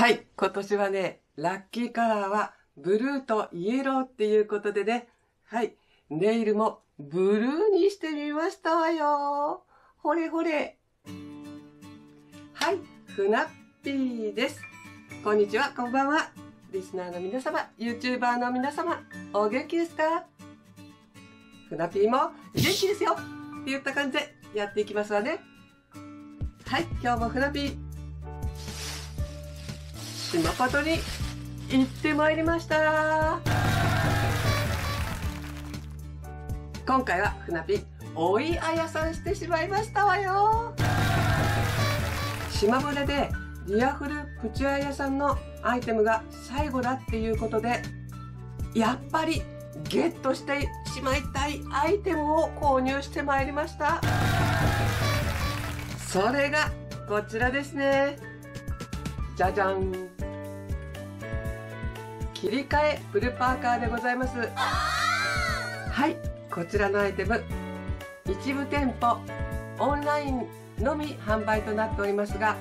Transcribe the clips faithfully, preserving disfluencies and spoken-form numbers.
はい、今年はね、ラッキーカラーはブルーとイエローっていうことでね、はい、ネイルもブルーにしてみましたわよ。ほれほれ。はい、ふなっぴーです。こんにちは、こんばんは。リスナーの皆様、YouTuber の皆様、お元気ですか？ふなっぴーも元気ですよって言った感じでやっていきますわね。はい、今日もふなっぴー。島里に行ってまいりました。今回はふなぴおいあやさんしてしまいましたわよ。島村でdear.fulプチあやさんのアイテムが最後だっていうことで、やっぱりゲットしてしまいたいアイテムを購入してまいりました。それがこちらですね。じゃじゃん、切り替えフルパーカーでございます。はい、こちらのアイテム、一部店舗オンラインのみ販売となっておりますが、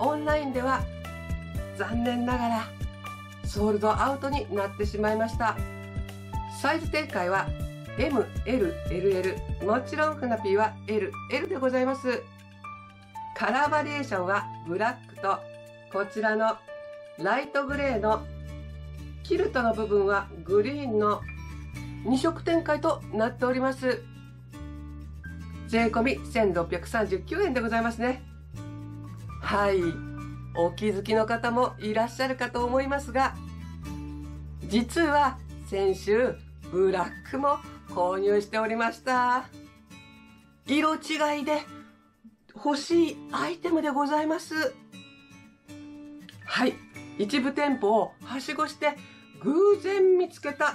オンラインでは残念ながらソールドアウトになってしまいました。サイズ展開は エムエルエルエル、 もちろんふなぴーは エルエル でございます。カラーバリエーションはブラックと、こちらのライトグレーのキルトの部分はグリーンのに色展開となっております。税込せんろっぴゃくさんじゅうきゅうえんでございますね。はい、お気づきの方もいらっしゃるかと思いますが、実は先週ブラックも購入しておりました。色違いで欲しいアイテムでございます。はい、一部店舗をはしごして偶然見つけた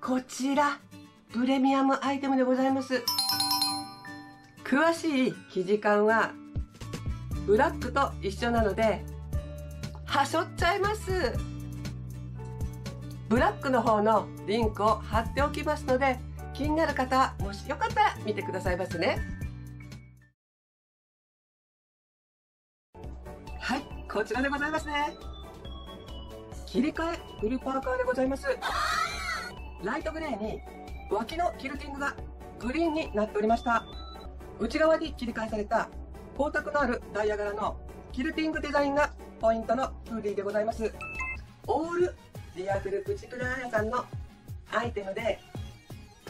こちらプレミアムアイテムでございます。詳しい生地感はブラックと一緒なのではしょっちゃいます。ブラックの方のリンクを貼っておきますので、気になる方もしよかったら見てくださいますね。はい、こちらでございますね。切り替えフルパーカーでございます。ライトグレーに脇のキルティングがグリーンになっておりました。内側に切り替えされた光沢のあるダイヤ柄のキルティングデザインがポイントのフーディーでございます。オールdear.fulプチプラーヤさんのアイテムで、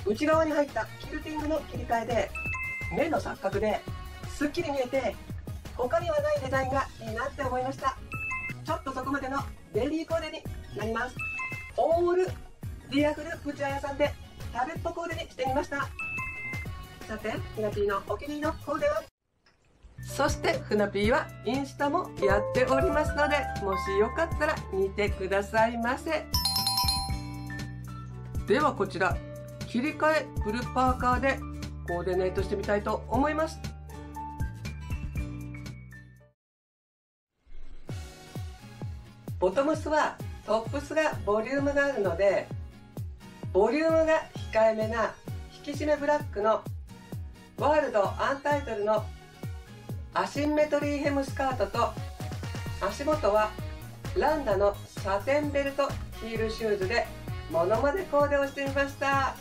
内側に入ったキルティングの切り替えで目の錯覚ですっきり見えて、他にはないデザインがいいなって思いました。ちょっとそこまでのベリーコーデになります。オールdear.fulプチあやさんで食べっぽコーデにしてみました。さて、ふなぴーのお気に入りのコーデは、そしてふなぴーはインスタもやっておりますので、もしよかったら見てくださいませ。ではこちら切り替えフルパーカーでコーディネートしてみたいと思います。ボトムスはトップスがボリュームがあるので、ボリュームが控えめな引き締めブラックのワールドアンタイトルのアシンメトリーヘムスカートと、足元はランダのサテンベルトヒールシューズでモノマネコーデをしてみました。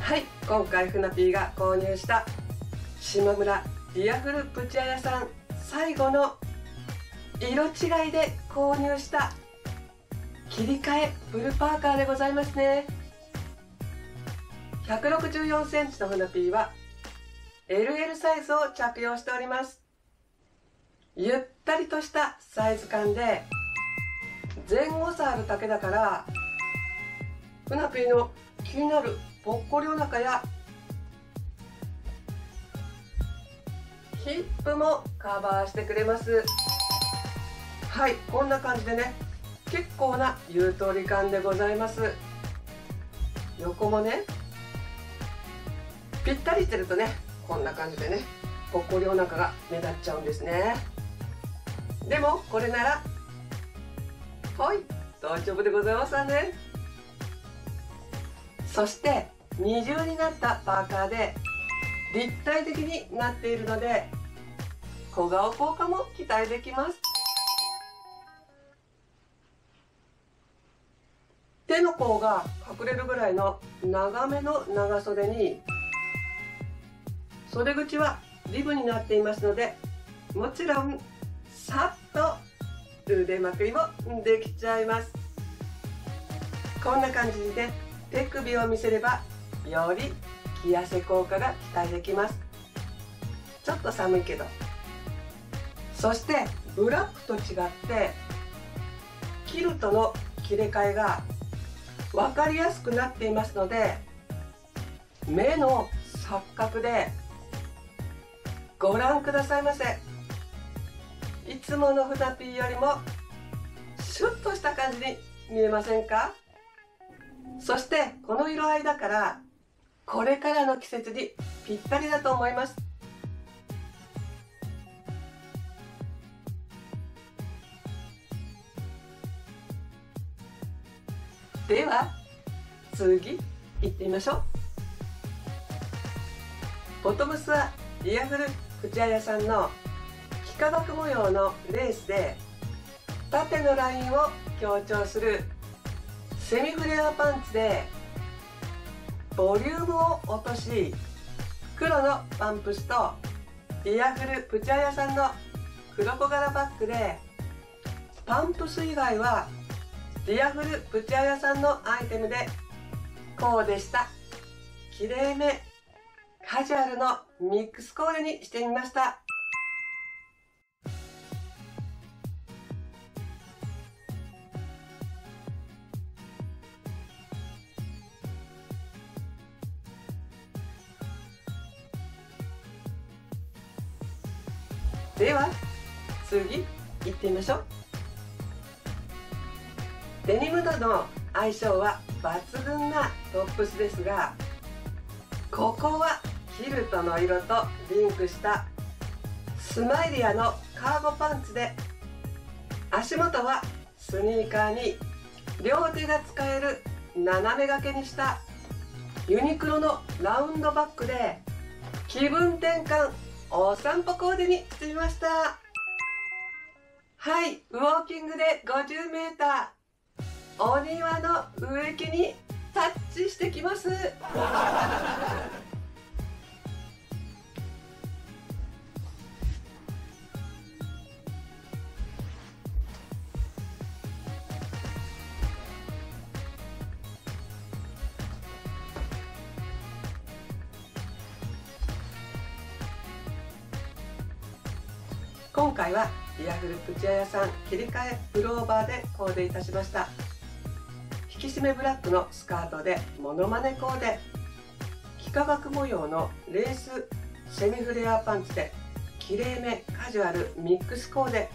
はい、今回ふなぴーが購入した島村dear.fulプチあやさん最後の色違いで購入した切り替えフルパーカーでございますね。ひゃくろくじゅうよんセンチのふなぴーは エルエル サイズを着用しております。ゆったりとしたサイズ感で前後差ある丈だから、ふなぴーの気になるぽっこりお腹やヒップもカバーしてくれます。はい、こんな感じでね、結構なゆとり感でございます。横もねぴったりしてるとね、こんな感じでねぽっこりお腹が目立っちゃうんですね。でもこれならはい大丈夫でございますわね。そして二重になったパーカーで立体的になっているので小顔効果も期待できます。手の甲が隠れるぐらいの長めの長袖に、袖口はリブになっていますので、もちろんさっと腕まくりもできちゃいます。こんな感じで手首を見せればより冷や汗効果が期待できます。ちょっと寒いけど。そしてブラックと違ってキルトの切れ替えが分かりやすくなっていますので、目の錯覚でご覧くださいませ。いつものふたピーよりもシュッとした感じに見えませんか？そしてこの色合いだからこれからの季節にぴったりだと思います。では次行ってみましょう。ボトムスはdear.ful口綾さんの幾何学模様のレースで、縦のラインを強調するセミフレアパンツでボリュームを落とし、黒のパンプスとdear.fulプチアヤさんの黒子柄バッグで、パンプス以外はdear.fulプチアヤさんのアイテムでこうでした。きれいめカジュアルのミックスコーデにしてみました。では次行ってみましょう。デニムとの相性は抜群なトップスですが、ここはキルトの色とリンクしたスマイリアのカーゴパンツで、足元はスニーカーに両手が使える斜め掛けにしたユニクロのラウンドバッグで、気分転換お散歩コーデにしてみました。はい、ウォーキングで ごじゅうメーター お庭の植木にタッチしてきます今回はdear.fulプチアヤさん切り替えプローバーでコーデいたしました。引き締めブラックのスカートでモノマネコーデ、幾何学模様のレースセミフレアパンツできれいめカジュアルミックスコーデ、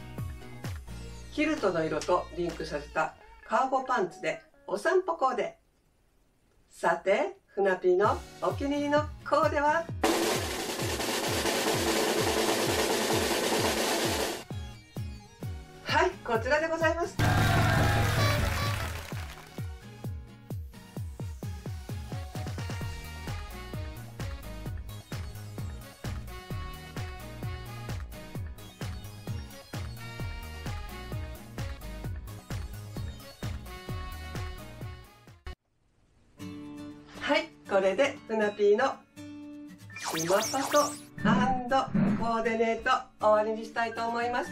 キルトの色とリンクさせたカーゴパンツでお散歩コーデ。さてふなぴーのお気に入りのコーデは？はい、こちらでございます。はい、これでふなぴーのシマパト&コーディネート終わりにしたいと思います。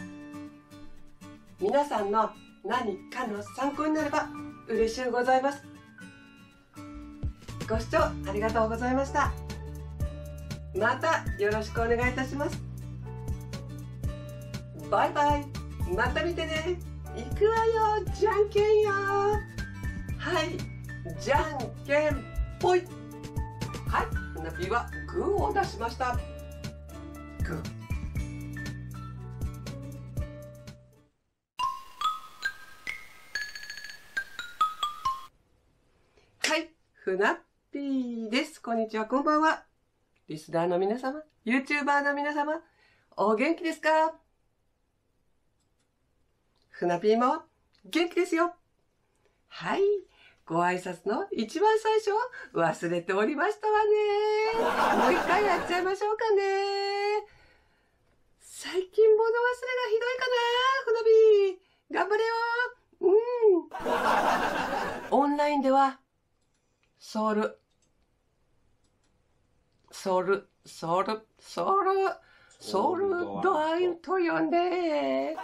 皆さんの何かの参考になれば嬉しゅうございます。ご視聴ありがとうございました。またよろしくお願いいたします。バイバイ。また見てね。いくわよ、じゃんけんよ。はい、じゃんけんぽい。はい、ふなぴーはグーを出しました。グー。ふなっぴーです。こんにちは、こんばんは。リスナーの皆様、YouTuber の皆様、お元気ですか？ふなぴーも元気ですよ。はい。ご挨拶の一番最初を忘れておりましたわね。もう一回やっちゃいましょうかね。最近物忘れがひどいかな、ふのびー。頑張れよ。うん。オンラインでは、ソール、ソール、ソール、ソール、ソールドアインと呼んで。